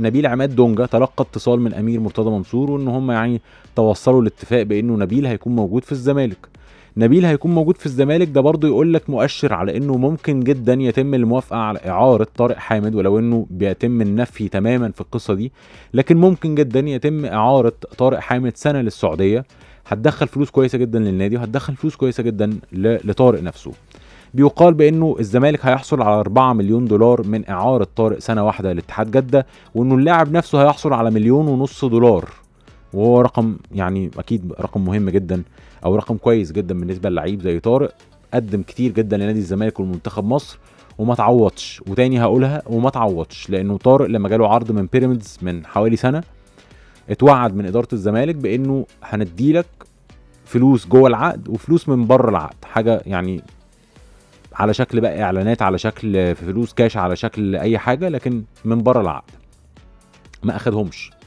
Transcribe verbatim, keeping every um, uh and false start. نبيل عماد دونجا تلقى اتصال من امير مرتضى منصور وان هم يعني توصلوا لاتفاق بانه نبيل هيكون موجود في الزمالك. نبيل هيكون موجود في الزمالك ده برضه يقول لك مؤشر على انه ممكن جدا يتم الموافقه على اعاره طارق حامد، ولو انه بيتم النفي تماما في القصه دي، لكن ممكن جدا يتم اعاره طارق حامد سنه للسعوديه. هتدخل فلوس كويسه جدا للنادي وهتدخل فلوس كويسه جدا لطارق نفسه. بيقال بانه الزمالك هيحصل على أربعة مليون دولار من اعاره طارق سنه واحده لاتحاد جده، وانه اللاعب نفسه هيحصل على مليون ونص دولار، وهو رقم يعني اكيد رقم مهم جدا او رقم كويس جدا بالنسبه للعيب زي طارق. قدم كتير جدا لنادي الزمالك والمنتخب مصر وما تعوضش، وتاني هقولها وما تعوضش، لانه طارق لما جاله عرض من بيراميدز من حوالي سنه اتوعد من اداره الزمالك بانه هنديلك فلوس جوه العقد وفلوس من بره العقد، حاجه يعني على شكل بقى اعلانات، على شكل فلوس كاش، على شكل اي حاجه، لكن من بره العقد. ما اخدهمش،